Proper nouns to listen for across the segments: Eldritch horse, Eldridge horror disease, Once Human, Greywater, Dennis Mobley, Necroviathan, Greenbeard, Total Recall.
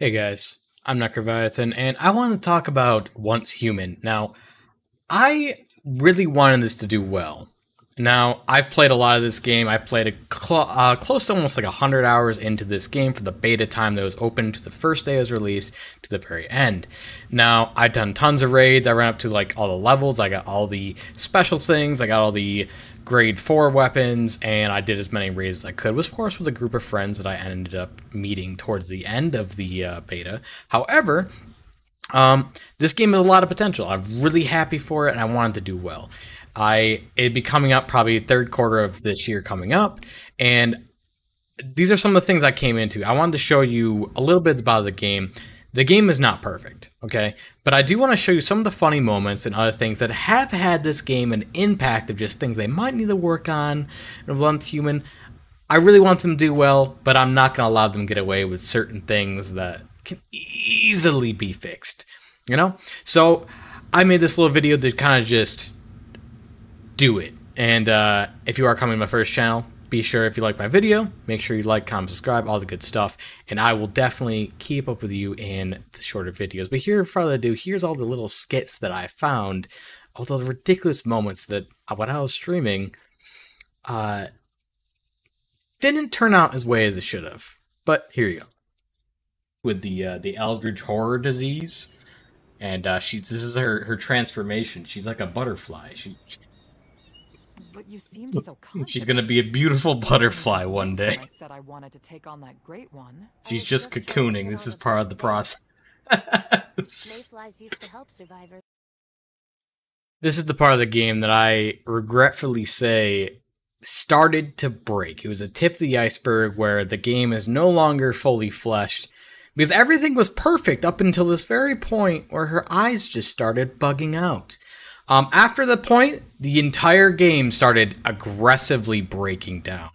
Hey guys, I'm Necroviathan, and I want to talk about Once Human. Now, I really wanted this to do well. Now, I've played a lot of this game. I've played close to almost like 100 hours into this game from the beta time that was open to the first day it was released to the very end. Now, I've done tons of raids. I ran up to like all the levels. I got all the special things. I got all the grade 4 weapons, and I did as many raids as I could, of course with a group of friends that I ended up meeting towards the end of the beta. However, this game has a lot of potential. I'm really happy for it, and I wanted to do well. It'd be coming up probably third quarter of this year coming up, and these are some of the things I came into. I wanted to show you a little bit about the game. The game is not perfect, okay? But I do want to show you some of the funny moments and other things that have had this game an impact of just things they might need to work on in Once Human. I really want them to do well, but I'm not going to allow them to get away with certain things that can easily be fixed, you know? So I made this little video to kind of just do it. And if you are coming to my first channel, be sure if you like my video, make sure you like, comment, subscribe, all the good stuff, and I will definitely keep up with you in the shorter videos. But here, without further ado, here's all the little skits that I found, all those ridiculous moments that when I was streaming, didn't turn out as way as it should have. But here you go. With the Eldridge horror disease, and this is her transformation. She's like a butterfly. But you seem so confident. She's gonna be a beautiful butterfly one day. I said I wanted to take on that great one. She's just cocooning. This is part of the process. Mayflies used to help survivors. This is the part of the game that I regretfully say started to break. It was a tip of the iceberg where the game is no longer fully fleshed because everything was perfect up until this very point where her eyes just started bugging out. After the point, the entire game started aggressively breaking down.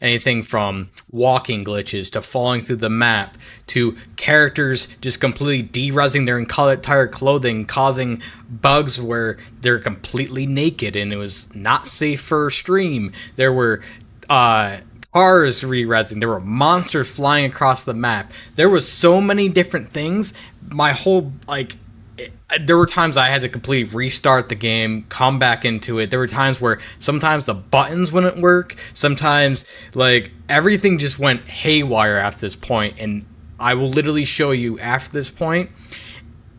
Anything from walking glitches to falling through the map to characters just completely de-resing their entire clothing, causing bugs where they're completely naked and it was not safe for stream. There were cars re-resing. There were monsters flying across the map. There was so many different things. My whole there were times I had to completely restart the game, come back into it. There were times where sometimes the buttons wouldn't work. Sometimes, like, everything just went haywire after this point. And I will literally show you after this point,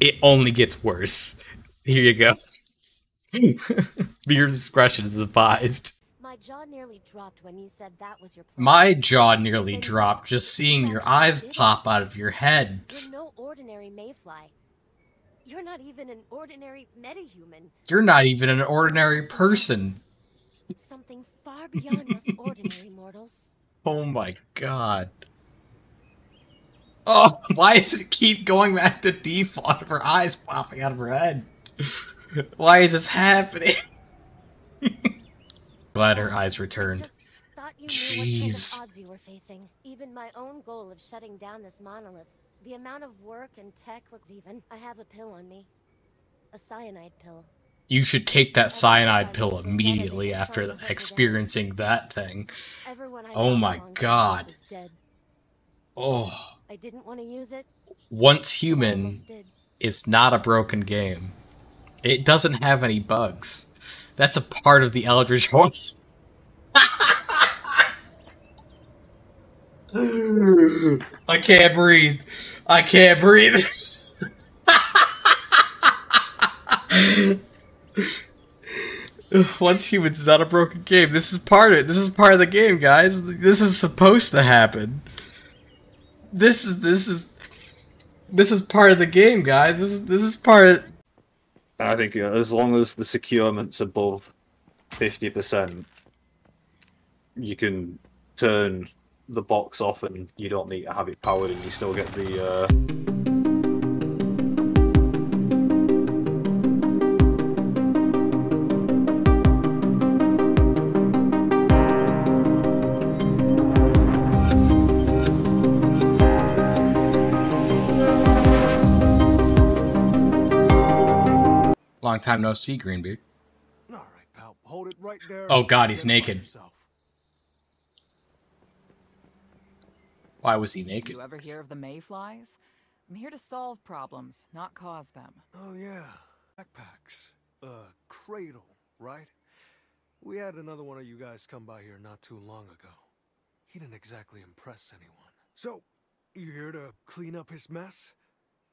it only gets worse. Here you go. Your discretion is advised. My jaw nearly dropped when you said that was your plan. My jaw nearly dropped just seeing your eyes pop out of your head. You're no ordinary mayfly. You're not even an ordinary metahuman. You're not even an ordinary person. Something far beyond us ordinary mortals. Oh my god. Oh, why does it keep going back to default of her eyes popping out of her head? Why is this happening? Glad her eyes returned. Jeez. Odds you were facing. Even my own goal of shutting down this monolith. The amount of work and tech was even. I have a pill on me. A cyanide pill. You should take that cyanide pill immediately after experiencing that thing. Oh my god. Oh. I didn't want to use it. Once Human, it's not a broken game. It doesn't have any bugs. That's a part of the Eldritch horse. I can't breathe. I can't breathe. Once Human is not a broken game. This is part of it. This is part of the game, guys. This is supposed to happen. This is part of the game, guys. This is part of. I think as long as the securement's above 50%, you can turn the box off and you don't need to have it powered and you still get the long time no see, Greenbeard. All right, pal. Hold it right there. Oh god, he's naked. Why was he naked? You ever hear of the mayflies? I'm here to solve problems, not cause them. Oh yeah, backpacks. Cradle, right? We had another one of you guys come by here not too long ago. He didn't exactly impress anyone. So, you here to clean up his mess?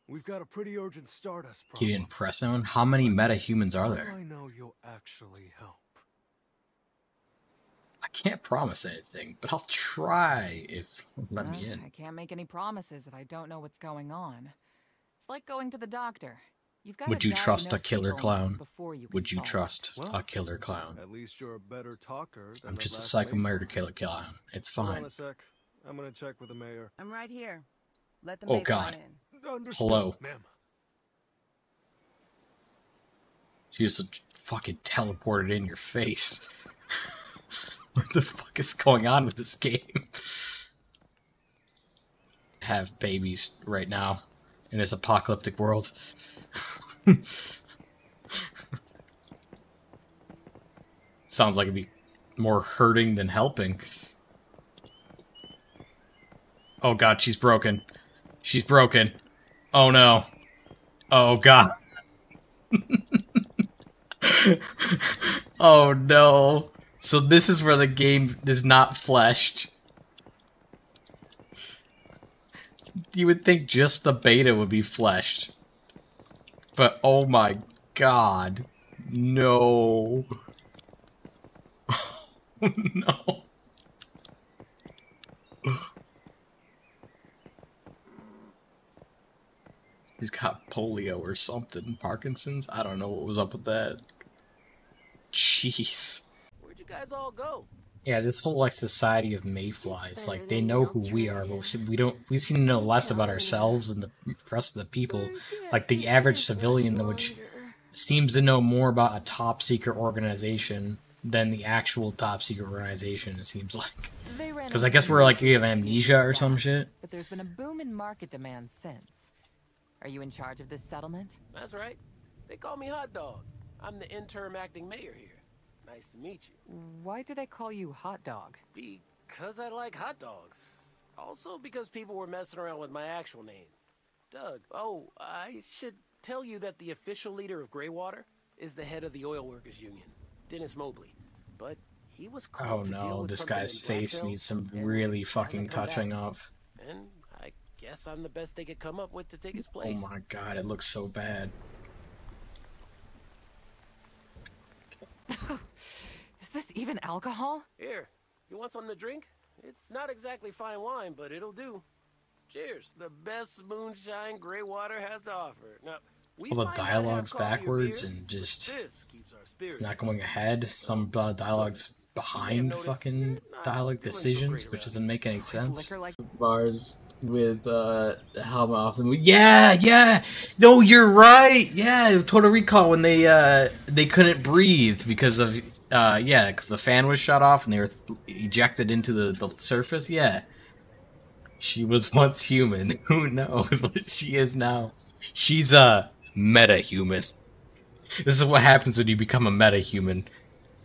We've got a pretty urgent stardust problem. He didn't impress anyone? How many meta-humans are there? I know you'll actually help. I can't promise anything, but I'll try if let me in. I can't make any promises if I don't know what's going on. It's like going to the doctor. You've got Would you trust a killer clown? Would you trust a killer clown? At least you're a better talker than I'm just a psycho murder killer clown. It's fine. I'm gonna check with the mayor. I'm right here. Let the mayor in. Hello. She just fucking teleported in your face. What the fuck is going on with this game? Have babies right now in this apocalyptic world. Sounds like it'd be more hurting than helping. Oh god, she's broken. She's broken. Oh no. Oh god. Oh no. So this is where the game is not fleshed. You would think just the beta would be fleshed. But oh my god. No. No. He's got polio or something. Parkinson's? I don't know what was up with that. Jeez. Guys all go. Yeah, this whole like society of mayflies, like they know who we are, but we don't. We seem to know less about ourselves than the rest of the people. Like the average civilian, which seems to know more about a top secret organization than the actual top secret organization. It seems like, because I guess we're like we have amnesia or some shit. But there's been a boom in market demand since. Are you in charge of this settlement? That's right. They call me Hot Dog. I'm the interim acting mayor here. Nice to meet you. Why do they call you Hot Dog? Because I like hot dogs. Also because people were messing around with my actual name. Doug. Oh, I should tell you that the official leader of Greywater is the head of the oil workers union, Dennis Mobley. But he was called to deal with this guy's face needs some really fucking touching up. And I guess I'm the best they could come up with to take his place. Oh my god, it looks so bad. Is this even alcohol? Here, you want something to drink? It's not exactly fine wine, but it'll do. Cheers. The best moonshine Greywater has to offer. Now, well, the dialogue's backwards and just it's not going ahead. Some dialogue's behind fucking dialogue decisions, which doesn't make any sense. Bars with the helmet off them. Yeah, yeah. No, you're right. Yeah, Total Recall when they couldn't breathe because of because the fan was shut off and they were ejected into the surface. Yeah, she was once human. Who knows what she is now? She's a meta human. This is what happens when you become a meta human.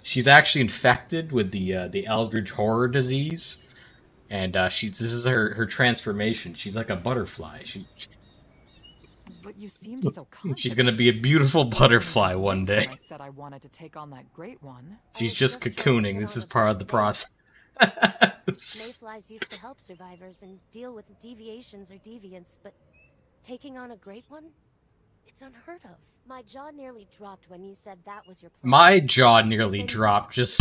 She's actually infected with the Eldridge horror disease. And this is her transformation. She's like a butterfly. But you seem so confident. She's gonna be a beautiful butterfly one day. I said I wanted to take on that great one. She's just cocooning. This is part of the process. Mayflies used to help survivors and deal with deviations or deviants, but taking on a great one, it's unheard of. My jaw nearly dropped when you said that was your plan. My jaw nearly dropped. Just.